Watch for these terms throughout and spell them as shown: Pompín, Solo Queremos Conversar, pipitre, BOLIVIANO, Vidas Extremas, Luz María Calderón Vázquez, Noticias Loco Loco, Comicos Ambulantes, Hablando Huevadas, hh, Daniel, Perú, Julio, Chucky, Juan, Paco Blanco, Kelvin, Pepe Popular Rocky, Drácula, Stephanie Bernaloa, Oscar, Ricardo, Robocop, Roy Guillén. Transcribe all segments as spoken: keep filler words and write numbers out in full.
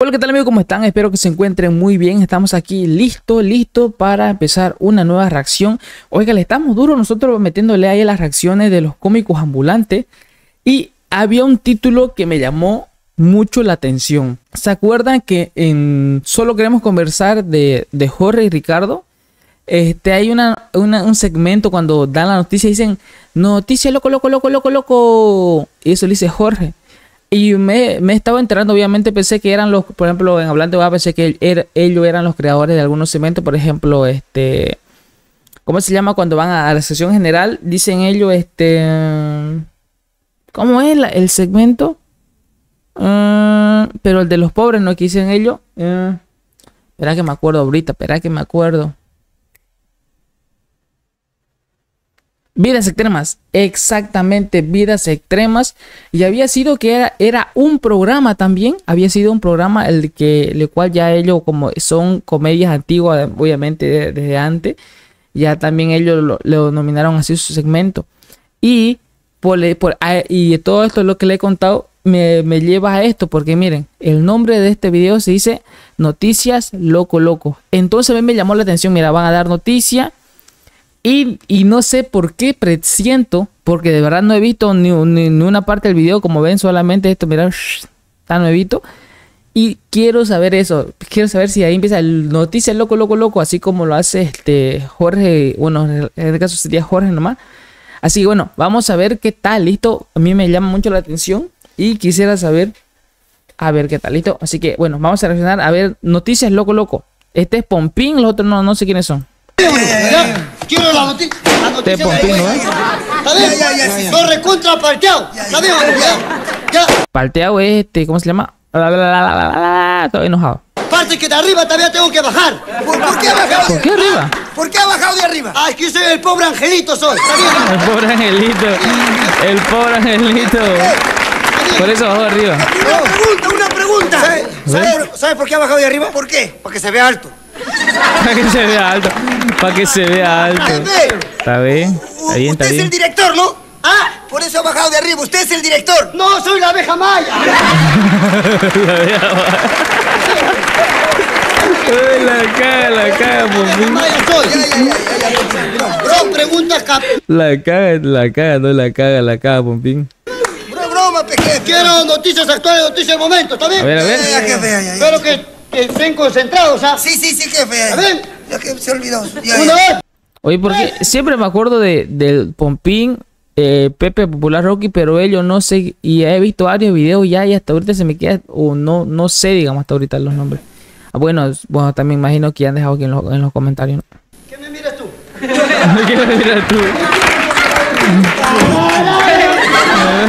Hola, ¿qué tal amigos? ¿Cómo están? Espero que se encuentren muy bien. Estamos aquí listo, listo para empezar una nueva reacción. Oiga, le estamos duros nosotros metiéndole ahí las reacciones de los cómicos ambulantes. Y había un título que me llamó mucho la atención. ¿Se acuerdan que en Solo Queremos Conversar de, de Jorge y Ricardo? Este, hay una, una, un segmento cuando dan la noticia y dicen, noticia loco, loco, loco, loco, loco. Y eso le dice Jorge. Y me, me estaba enterando, obviamente pensé que eran los, por ejemplo, en Hablando Huevadas pensé que er, ellos eran los creadores de algunos segmentos, por ejemplo, este, ¿cómo se llama? Cuando van a, a la sesión general, dicen ellos, este, ¿cómo es la, el segmento? Uh, pero el de los pobres, ¿no? Que dicen ellos. Uh, espera que me acuerdo ahorita, espera que me acuerdo. Vidas Extremas, exactamente, Vidas Extremas. Y había sido que era, era un programa también, había sido un programa el que el cual ya ellos, como son comedias antiguas, obviamente desde antes, ya también ellos lo, lo nominaron así su segmento. Y, por, por, y todo esto es lo que le he contado. Me, me lleva a esto porque miren, el nombre de este video se dice Noticias Loco Loco. Entonces a mí me llamó la atención, mira, van a dar noticia y, y no sé por qué presiento, porque de verdad no he visto ni, ni, ni una parte del video, como ven solamente esto, mira, shh, está nuevito. Y quiero saber eso, quiero saber si ahí empieza el Noticias Loco Loco Loco, así como lo hace este Jorge, bueno, en este caso sería Jorge nomás. Así que bueno, vamos a ver qué tal, listo, a mí me llama mucho la atención. Y quisiera saber, a ver qué tal, listo. Así que, bueno, vamos a reaccionar, a ver, Noticias Loco Loco. Este es Pompín, los otros no, no sé quiénes son. Quiero la noticia. Este es Pompín, ¿no es? Está bien, contra parteado. Está bien, ya. Parteado es este, ¿cómo se llama? Estoy enojado. Parte que de arriba todavía tengo que bajar. ¿Por, por qué ha bajado? ¿Por qué arriba? ¿Por qué ha bajado de arriba? Ah, es que soy el pobre angelito, soy. El pobre angelito. El pobre angelito. Por eso bajó de arriba. Una pregunta, una pregunta. ¿Sabes ¿sabe, ¿sabe por qué ha bajado de arriba? ¿Por qué? Para que se vea alto. Para que se vea alto. Para que se vea alto. ¿Está bien? ¿Está bien? Usted es el director, ¿no? Ah, por eso ha bajado de arriba. Usted es el director. No, soy la abeja maya. La abeja maya. La caga, la caga, por mí. Bro, preguntas, cap. La caga, la caga, no la caga, la caga, Pompín. Quiero noticias actuales, noticias del momento, ¿está bien? A ver, a ver. Ya, jefe, ya, ya, ya. Pero que, que estén concentrados, ¿ah? Sí, sí, sí, jefe. ¿Está bien? Ya que se olvidó. Ya, ya. Una vez. Oye, porque siempre me acuerdo de, del Pompín, eh, Pepe Popular Rocky, pero ellos no sé, y he visto varios videos ya y hasta ahorita se me queda, o no, no sé, digamos, hasta ahorita los nombres. Ah, bueno, bueno, también imagino que han dejado aquí en los, en los comentarios, ¿no? ¿Qué me miras tú? ¿Qué me miras tú?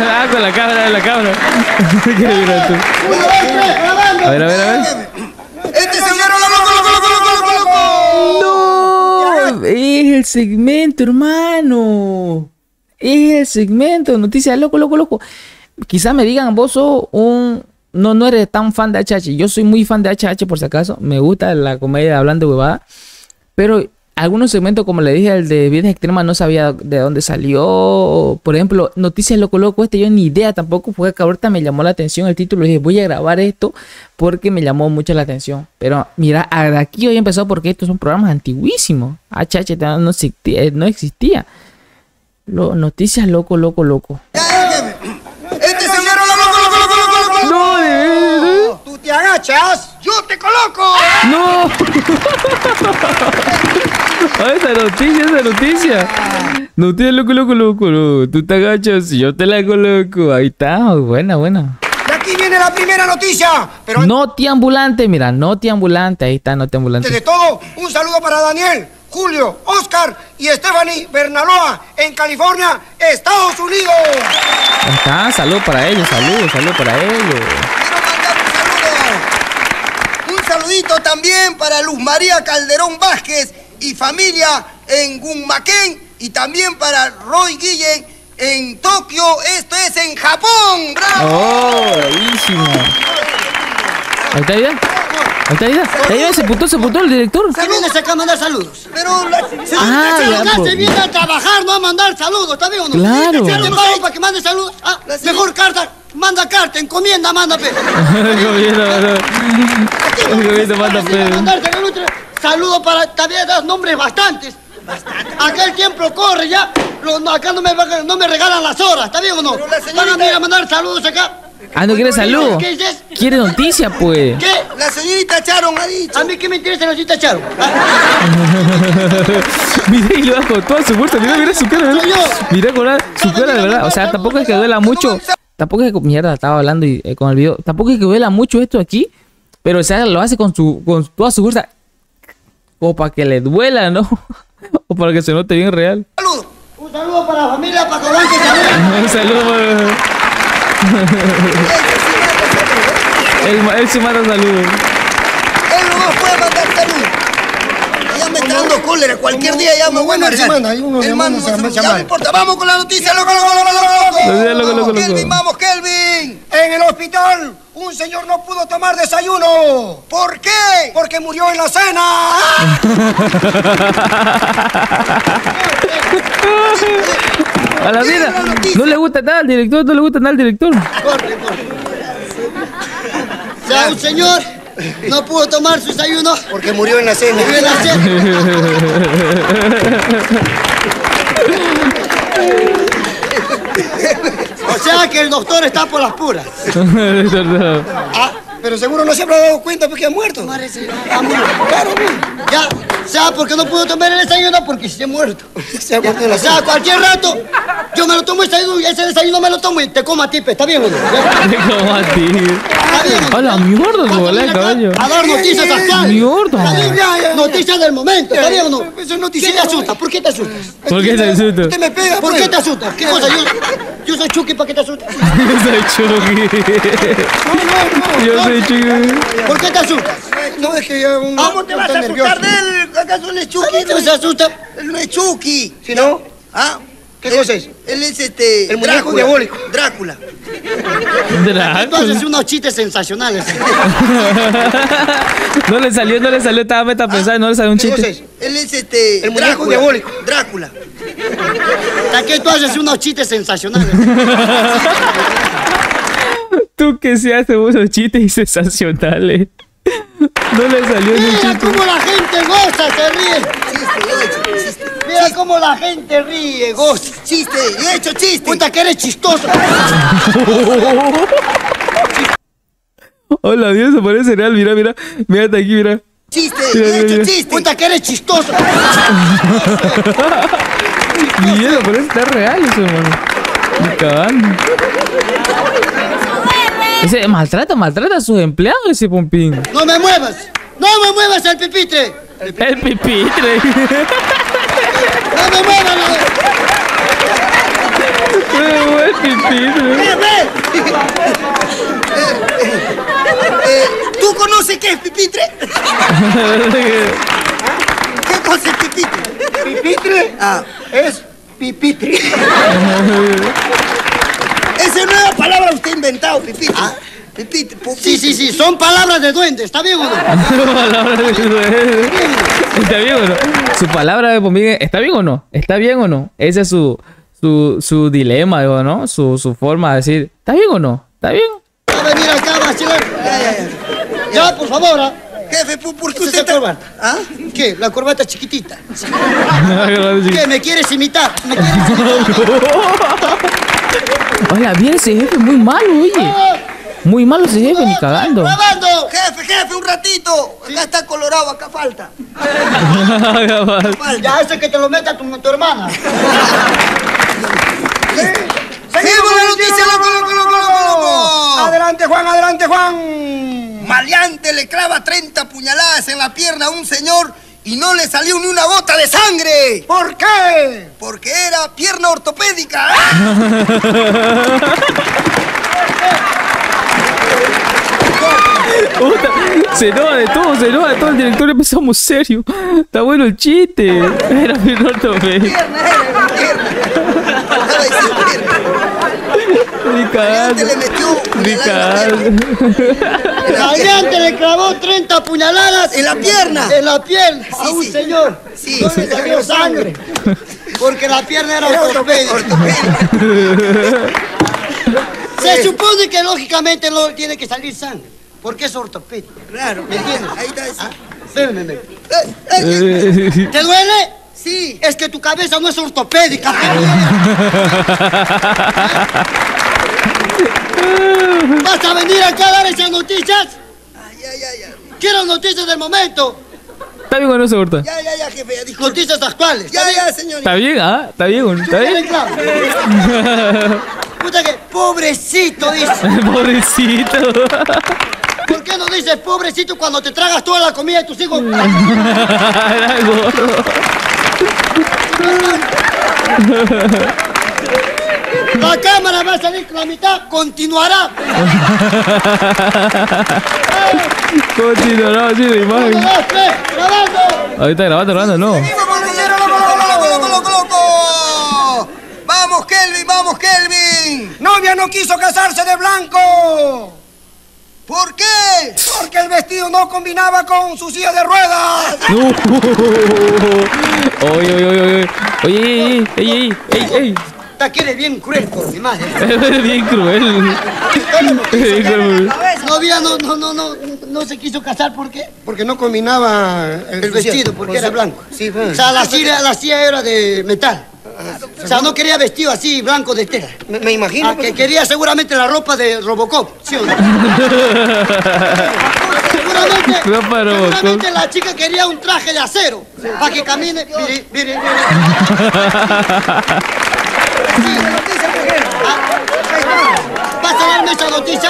Ah, con la cámara, la cámara. ¿Qué miras tú? A ver, a ver, a ver. Este señor loco, loco, loco, loco, loco, loco. No, es el segmento, hermano. Es el segmento, Noticias Loco, Loco, Loco. Quizás me digan, vos sos un... No, no eres tan fan de H H. Yo soy muy fan de H H, por si acaso. Me gusta la comedia de Hablando Huevadas. Pero... algunos segmentos, como le dije, el de Vidas Extremas, no sabía de dónde salió. Por ejemplo, Noticias Loco Loco, este yo ni idea tampoco, porque ahorita me llamó la atención el título. Dije, voy a grabar esto porque me llamó mucho la atención. Pero mira, aquí hoy empezó porque estos son programas antiguísimos. H H no existía. No existía. Lo, Noticias Loco Loco Loco. Este señor loco, loco, loco, loco, loco. No, eh, eh. Tú te agachas, yo te coloco. No. Oh, esa noticia, esa noticia. Noticia loco, loco, loco, loco. Tú te agachas y yo te la coloco. Ahí está, buena, buena. Y aquí viene la primera noticia. Pero... Noti ambulante, mira, noti ambulante. Ahí está, noti ambulante. De todo, un saludo para Daniel, Julio, Oscar y Stephanie Bernaloa en California, Estados Unidos. Ahí está, salud para ellos, salud, salud para ellos. Un, un saludito también para Luz María Calderón Vázquez y familia en Gunmaquén, y también para Roy Guillén en Tokio, esto es en Japón. ¡Bravo! ¡Oh, buenísimo! ¿Ahí está ya? ¿Ahí está ya? ¿Ahí ya? ¿Se putó, se putó el director? Se viene acá a mandar saludos. Pero la, se, ah, se, ya, se viene por... a trabajar, no a mandar saludos, ¿está bien o no? Claro. Para que mande saludos. Ah, mejor carta. Manda carta, encomienda, manda Pepe. Encomienda, manda Pepe. Saludos para... También das nombres bastantes. Bastante. Acá el tiempo corre ya. Acá no me, no me regalan las horas, ¿está bien o no? Van a venir a mandar saludos acá. Ah, ¿no quiere saludos? ¿Qué dices? Quiere noticia, pues. ¿Qué? La señorita Charon ha dicho. A mí qué me interesa la señorita Charon. Mirá y lo da con toda su fuerza. Mirá, mirá su cara, ¿verdad? Mirá con la, su cara, de verdad. O sea, tampoco es que duela mucho. Tampoco es que... Mierda, estaba hablando y eh, con el video. Tampoco es que duela mucho esto aquí. Pero, o sea, lo hace con su con toda su fuerza. O para que le duela, ¿no? O para que se note bien real. Un saludo. Un saludo para la familia Paco Blanco. Un saludo para... él, él se manda saludos. Él nomás puede mandar saludos. Ya me está dando cólera. Cualquier día ya me voy a marchar. Hermano, ya no importa. Vamos con la noticia. Loco, loco, loco, loco, loco. Kelvin, vamos, Kelvin. En el hospital, un señor no pudo tomar desayuno. ¿Por qué? Porque murió en la cena. A la vida, no le gusta nada al director, no le gusta nada al director. Corre, corre. O sea, un señor no pudo tomar su desayuno porque murió en la cena. Murió en la cena. O sea que el doctor está por las puras. Ah, pero seguro no se habrá dado cuenta porque ha muerto. Ha muerto. Claro, ya. O sea, porque no puedo tomar el desayuno porque se ha muerto. Se ha muerto. O sea, cualquier rato yo me lo tomo el desayuno y ese desayuno me lo tomo y te como a ti, ¿está bien, güey? Te como a ti. A la mierda, no vale, caballo. A dar noticias actuales. Mierda. Noticias del momento, ¿está bien o no? ¿Qué te asusta? ¿Por qué te asustas? ¿Por qué te asustas? Usted me pega. ¿Por qué te asustas? ¿Qué cosa? Yo soy Chucky, ¿para qué te asustas? Yo soy Chucky. No, no, no. Yo soy Chucky. ¿Por qué te asustas? No, es que yo... ¿Cómo te vas a asustar de él? ¿Acaso no es Chucky? ¿No se asusta? No es Chucky. ¿Si no? ¿Ah? ¿Qué cosa es? Él es este... El muñeco diabólico. Drácula. Drácula. Entonces unos chistes sensacionales. No le salió, no le salió. Estaba meta pensada y no le salió un chiste. ¿Qué cosa es? Él es este... El muñeco diabólico. Drácula. ¿Para qué tú haces unos chistes sensacionales? Tú que se haces unos chistes sensacionales. No le salió ni chiste. Mira cómo la gente goza, se ríe. Mira cómo la gente ríe, goza. Chiste, yo he hecho chiste. Puta que eres chistoso. Hola, Dios, se parece real. Mira, mira. Mira hasta aquí, mira. Chiste, yo he hecho chiste. Puta que eres chistoso. Miedo, pero está real eso, hermano. Ni cagando. Ese maltrata, maltrata a sus empleados ese Pompín. ¡No me muevas! ¡No me muevas al pipitre! ¡El pipitre! El pipitre. ¡No me muevas! ¡No me muevas el pipitre! ¿Tú conoces qué es pipitre? ¿Qué cosa es pipitre? ¿Pipitre? Ah, es pipitre. Esa nueva palabra usted ha inventado, pipitre. ¿Ah? Pipitre, pipitre. Sí, sí, sí, son palabras de duende, ¿está bien o no? Palabras de duende. ¿Está bien o no? Su palabra de Pompín, ¿está bien o no? ¿Está bien o no? Ese es su, su, su dilema, ¿no? Su, su forma de decir, ¿está bien o no? ¿Está bien? Va a venir acá, va a llevar. Ya, ya, ya. Ya, por favor, ¿ah? Jefe, ¿por qué usted está...? Corbata. ¿Ah? ¿Qué? La corbata chiquitita. ¿Qué? ¿Me quieres imitar? ¿Me quieres imitar? Hola, bien ese jefe, muy malo, oye. Muy malo ese jefe, ni cagando. Jefe, jefe, un ratito. Acá está colorado, acá falta. Ya ese que te lo meta tu, tu hermana. ¡Seguimos la noticia, loco, loco, loco, loco! Adelante, Juan, adelante, Juan. Maleante le clava treinta puñaladas en la pierna a un señor y no le salió ni una gota de sangre. ¿Por qué? Porque era pierna ortopédica. Se enoja de todo, se enoja de todo. El director empezó muy serio. Está bueno el chiste. Era pierna ortopédica. Pierna, era pierna. Ricardo. Le metió Ricardo. Maleante le clavó treinta puñaladas en la pierna. En la pierna. Sí, a un sí. señor. Sí. No le salió sangre. Porque la pierna era ortopédica. Se supone que lógicamente no tiene que salir sangre, porque es ortopédico. Claro. ¿Me entiendes? Ahí está eso. ¿Ah? ¿Te duele? Sí. Es que tu cabeza no es ortopédica. ¿Vas a venir acá a dar esas noticias? Ay, ay, ay, ay. Quiero noticias del momento. Está bien, no se corta. Ya, ya, ya, jefe, ya, disculpe. Noticias actuales. Ya, ya, señorita. Está bien, ¿ah? Está bien, está bien. Puta que, pobrecito, dice. Pobrecito. ¿Por qué no dices pobrecito cuando te tragas toda la comida de tus hijos? Era gordo. La cámara va a salir con la mitad, continuará. Continuará así de imagen. ¡Grabando! Ahorita grabando, grabando, no. ¡Venimos, bolillero! ¡Loco, loco, loco, loco! ¡Vamos, Kelvin! ¡Vamos, Kelvin! ¡Novia no quiso casarse de blanco! ¿Por qué? Porque el vestido no combinaba con su silla de ruedas. Oye, oye, oye, oye. Oye, ey, ey, ey. Que eres bien cruel por mi madre. Eres bien cruel. Novia no, no, no, no, no se quiso casar, ¿por qué? Porque no combinaba el, el vestido, porque era blanco. Sí, bueno. O sea, la silla, la silla era de metal. O sea, no quería vestido así, blanco de tela. Me, me imagino. Ah, que quería seguramente la ropa de Robocop, ¿sí o no? Seguramente, seguramente la chica quería un traje de acero, sí, para que camine. Mire, mire, mire. Sí, noticia, mujer. Ah, ¿vas a darme esa noticia?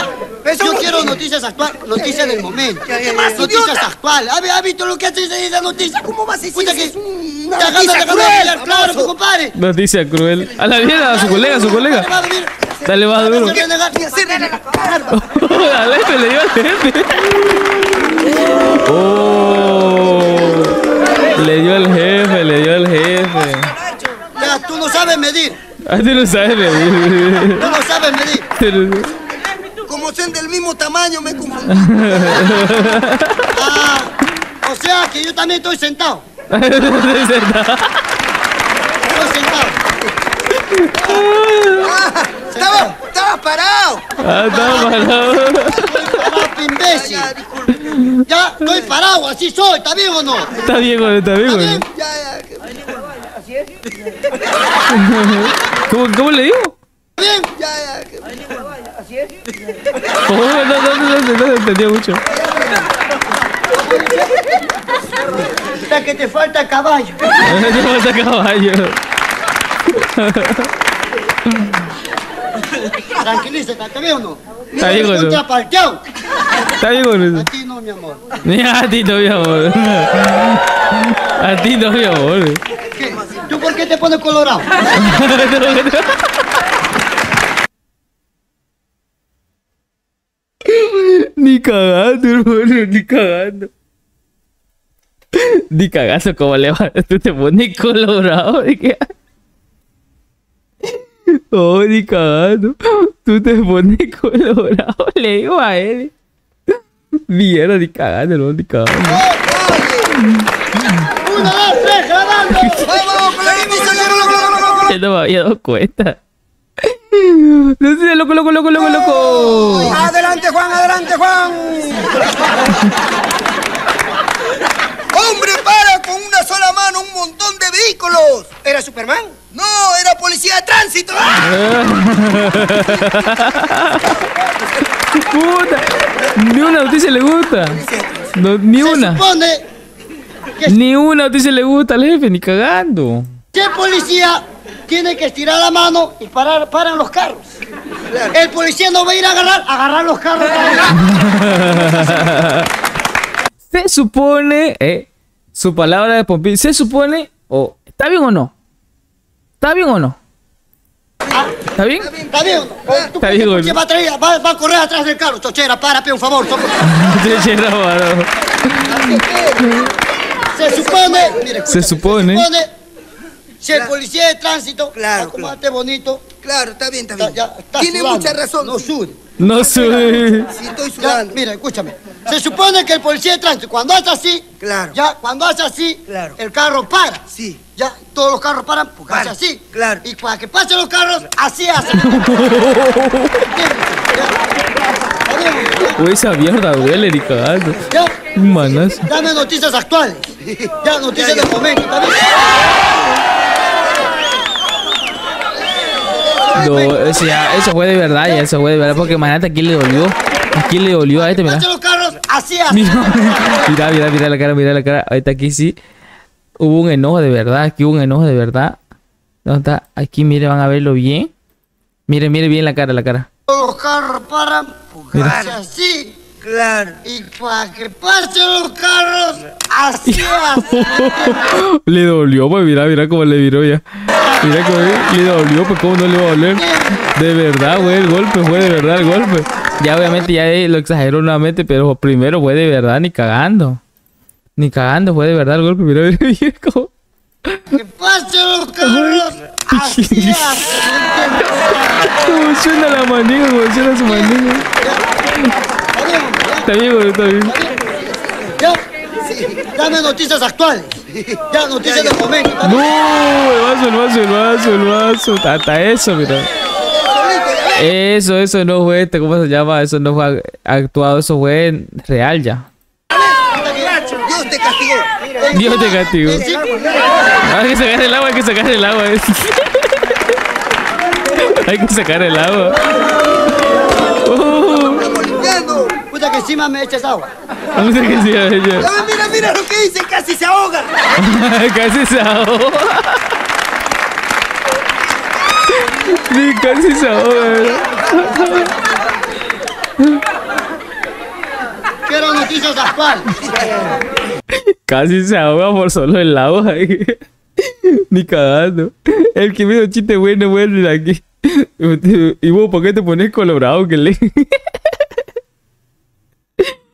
Yo no quiero noticias actuales, noticias del momento. ¿Qué más? Noticias actuales. ¿Has visto lo que hace esa noticia? ¿Cómo vas a decir? Puta que es una noticia cruel. Claro, compadre. Noticia cruel. A la mierda, a su colega, a su colega. Dale, va duro. Dale, le dio al jefe. Oh. Le dio al jefe, le dio al jefe. Ya, tú no sabes medir. Ah, tú no sabes medir. Tú no sabes medir. Como son del mismo tamaño, me confundí. Ah, o sea que yo también estoy sentado. Estoy sentado. Estoy sentado. Ah, estaba, estaba parado. Ah, estaba parado. Parado, imbécil. Ya, ya, ya, estoy parado, así soy, ¿está bien o no? Está bien, güey, está bien, güey. Ya, ya. ¿Así es? ¿Cómo, cómo le digo? Bien. Ya, ya. ¿Así es? Oh, no, no, no, no, no entendía mucho. Hasta que te falta caballo. Te falta caballo. Tranquilízate, ¿está bien o no? Está bien, güey. Está bien, güey. A ti no, mi amor. A ti no, mi amor. A ti no, mi amor. ¿Qué? ¿Tú por qué te pones colorado? Ni cagando, hermano, ni cagando. Ni cagazo, como le va. Tú te pones colorado. No, ni cagando. Tú te pones colorado. Le digo a él. Mierda, ni cagando, hermano, ni cagando. ¡Uno, dos, tres, grabando! ¡Vamos, vamos! Yo no me había dado cuenta. Noticias loco, loco, loco, loco, loco. Adelante, Juan, adelante, Juan. Hombre para con una sola mano un montón de vehículos. ¿Era Superman? No, era policía de tránsito. Puta, ni una noticia le gusta. No, ni una. Ni una noticia le gusta al jefe, ni cagando. ¿Qué policía? Tiene que estirar la mano y parar, paran los carros. Claro. El policía no va a ir a agarrar, agarrar los carros. Para se supone, eh, su palabra de Pompín, se supone, o, oh, ¿está bien o no? ¿Está bien o no? ¿Ah? ¿Está bien? ¿Está bien o no? ¿Está bien o no? Va a, traer, va, va a correr atrás del carro. Chochera, para, por favor. Chochera, parado. Se supone, mire, se supone, se supone. Si el policía de tránsito, claro, claro, bonito. Claro, está bien, está bien. Ya, ya, está tiene sudando. Mucha razón. No sube. No sube. Sí, estoy sudando. Ya, mira, escúchame. Se supone que el policía de tránsito, cuando hace así, claro. ya, cuando hace así, claro. el carro para. Sí. Ya, todos los carros paran porque para. hace así. Claro. Y para que pasen los carros, así hacen. Uy, esa mierda duele, Ricardo. Ya. Manas. Dame noticias actuales. Ya, noticias del momento. No, o sea, eso fue de verdad, ya, eso fue de verdad, porque imagínate aquí le dolió. Aquí le dolió a este, mira. Los carros, así, así. Mira, mira, mira la cara, mira la cara. Ahorita aquí sí. Hubo un enojo de verdad, aquí hubo un enojo de verdad. ¿Dónde está? Aquí, mire, van a verlo bien. Mire, mire bien la cara, la cara. Los carros paran, pues así. Claro. Y para que pasen los carros, así, así. Le dolió, pues mira, mira cómo le viró ya. Mira cómo le dolió, pues cómo no le va a doler. De verdad, güey, el golpe fue de verdad el golpe. Ya obviamente ya lo exageró nuevamente, pero primero fue de verdad, ni cagando. Ni cagando, fue de verdad el golpe, mira, mira, mira cómo. ¡Que pasen los carros! ¡Así hacen! Como suena la manija, como suena su manija. Está bien, boludo, está bien. Ya, sí, dame noticias actuales. Ya, noticias del momento. No, el vaso, el vaso, el vaso, el vaso. Hasta eso, mira. Eso, eso no fue este, ¿cómo se llama? Eso no fue actuado, eso fue real ya. Dios te castigó. Dios te castigó. Hay que sacar el agua, hay que sacar el agua. Hay que sacar el agua. Puta que encima me echas agua. Puta que encima me echas agua. Mira, mira lo que dice, casi se ahoga. Casi se ahoga. Sí, casi se ahoga. Quiero noticias actuales. Casi se ahoga por solo el agua. Ni cagando. El que vio chiste bueno, bueno, aquí. Y vos, ¿por qué te pones colorado que le?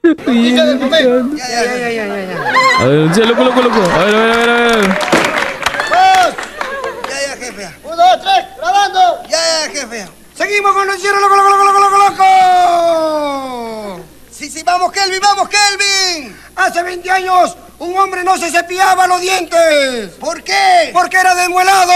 Noticias del momento. Ya, ya, ya, ya, ya. A ver, noticias loco, loco, loco. A ver, a ver, a ver, a ver. ¡Vos! Ya, ya, jefe. Uno, dos, tres, grabando. Ya, ya, jefe. Seguimos con noticias loco, loco, loco, loco, loco. Sí, sí, vamos, Kelvin, vamos, Kelvin. Hace veinte años un hombre no se cepillaba los dientes. ¿Por qué? Porque era desmuelado.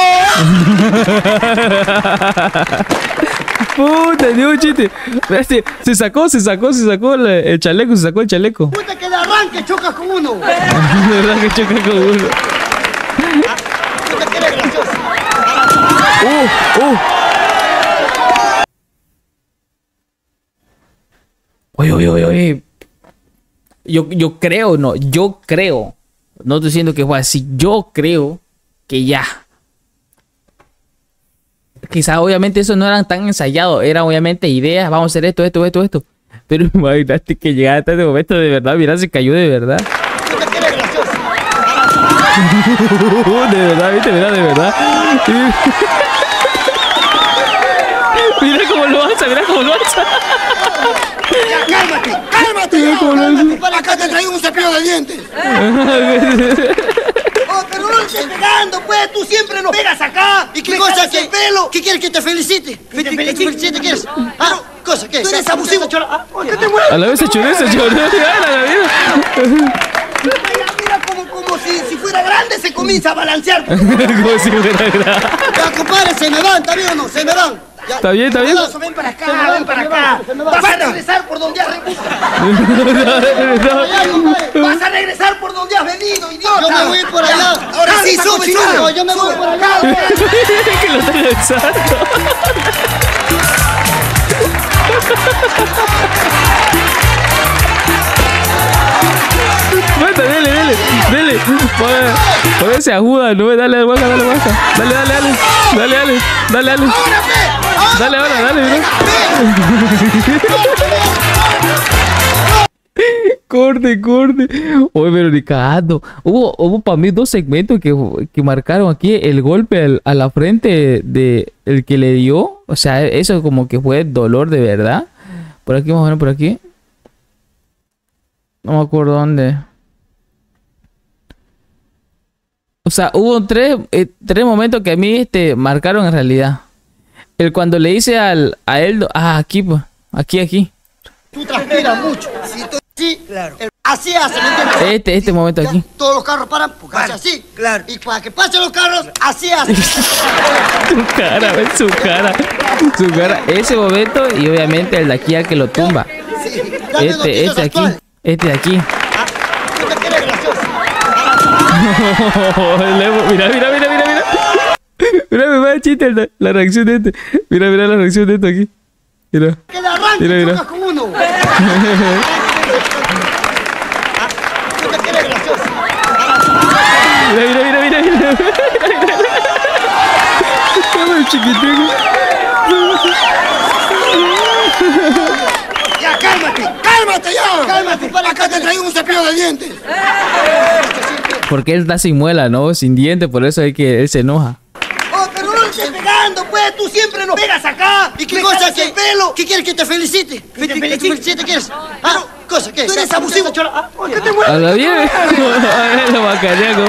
Puta, dio un chiste. Este, se sacó, se sacó, se sacó el, el chaleco, se sacó el chaleco. Puta, que de arranque chocas con uno. De verdad que chocas con uno. Puta, que eres gracioso. Uh, uh. Oye, oye, oye, oye. Yo, yo creo, no, yo creo. No estoy diciendo que fue así. Yo creo que ya. Quizás obviamente eso no eran tan ensayados, eran obviamente ideas, vamos a hacer esto, esto, esto, esto. Pero imagínate que llegara hasta este momento de verdad, mira, se cayó de verdad. De verdad, viste, mira, de verdad. Mira cómo lo hace, mira cómo lo hace. Ya, cálmate, cálmate. Mira cómo lo hace. Acá te traigo un cepillo de dientes. Oh, pero no lo estés pegando, pues, tú siempre lo pegas acá. ¿Y qué cosa es el pelo? ¿Qué quieres que te felicite? ¿Que te felicite quieres? Ah, cosa, ¿qué? Tú eres abusivo. ¿Qué te mueres? A la vez se choró, se choró. Mira, como, como si, si fuera grande se comienza a balancear. Como si fuera grande. Ya, compadre, se me van, ¿está bien o no? Se me van. ¿Está bien, está bien? Ven para acá, ven para acá. Vas a regresar por donde has venido. Vas a regresar por donde has venido, idiota. Yo me voy por allá. Ahora sí, sube, sube. Yo me voy por acá. Que lo estoy lanzando. Vete, dale, dale, dale. A ver, se ajuda, no, dale, baja, dale, baja. Dale, dale, dale, dale, dale, dale, dale. Dale, ahora, dale, bro. Corte, corte. Oye, pero Ricardo, hubo, hubo para mí dos segmentos que, que marcaron aquí el golpe al, a la frente de el que le dio. O sea, eso como que fue dolor de verdad. Por aquí, más o menos por aquí. No me acuerdo dónde. O sea, hubo tres, eh, tres momentos que a mí este, marcaron en realidad. El cuando le hice al, a él... Ah, aquí, aquí, aquí. Tú transpiras mucho. Si tú así. Claro. El, así hace, ¿me entiendes? Este, este momento aquí. Todos los carros paran, porque hace así. Claro. Y para que pasen los carros, así hace. Su cara, ven su cara. Su cara. Ese momento y obviamente el de aquí al que lo tumba. Sí. Este, este aquí. Este de aquí. Mira, mira, mira, mira, mira. Mira, me va el chiste la, la reacción de este. Mira, mira la reacción de esto aquí. Mira. Que la arranque, mira, mira. Con uno. Mira, mira, mira, mira, mira. Estaba chiquitín. Ya, cálmate, cálmate ya. Cálmate, para acá te traigo un cepillo de dientes. Porque él está sin muela, ¿no? Sin diente, por eso es que él se enoja. Oh, pero no estés pegando, pues. Tú siempre nos pegas acá. ¿Y qué cosa? ¿Qué pelo? ¿Qué quieres que te felicite? ¿Que te felicite quieres? Ah, ¿cosa qué? Tú eres abusivo. ¿Por qué te mueres? Habla bien. Es lo macaneco.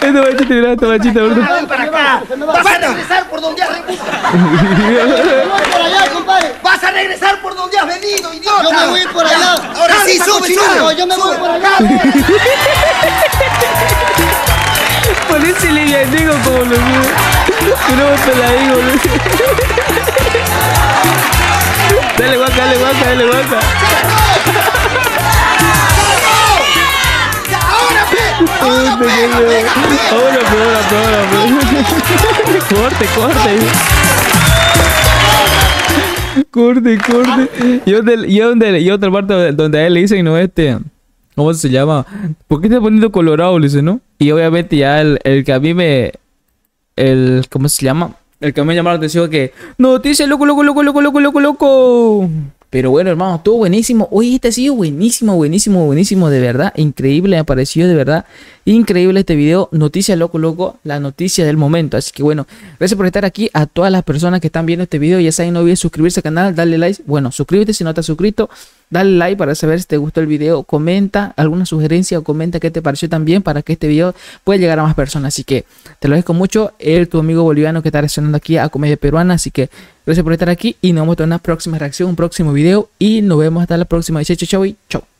Este machito, mira, este machito. Ven para acá. Vas a regresar por donde has venido. Voy por allá, compadre. Vas a regresar por donde has venido, idiota. Yo me voy por allá. Ahora sí, sube, sube. Yo me voy por allá. Ponerse livianero como lo mío. Pero no te la digo, boludo. Dale guaca, dale guaca, dale guaca. ¡Ahora pega! ¡Ahora pega! ¡Ahora pega! ¡Ahora corte, corte! Corte, corte. Yo del, yo del, yo otra parte donde a él le dicen, no, este... ¿Cómo se llama? ¿Por qué está poniendo colorado? Le dice, ¿no? Y obviamente ya el, el que a mí me... El... ¿Cómo se llama? El que a mí me llamó la atención que... Noticias loco, loco, loco, loco, loco, loco, loco. Pero bueno, hermano, estuvo buenísimo. Oye, este ha sido buenísimo, buenísimo, buenísimo. De verdad, increíble. Me pareció de verdad increíble este video. Noticias loco, loco. La noticia del momento. Así que bueno, gracias por estar aquí. A todas las personas que están viendo este video. Ya saben, no olvides suscribirse al canal. Darle like. Bueno, suscríbete si no te has suscrito. Dale like para saber si te gustó el video. Comenta alguna sugerencia o comenta qué te pareció también para que este video pueda llegar a más personas. Así que te lo agradezco mucho. Él, tu amigo boliviano que está reaccionando aquí a comedia peruana. Así que gracias por estar aquí y nos vemos en una próxima reacción, un próximo video. Y nos vemos hasta la próxima. Chau, chau, chau.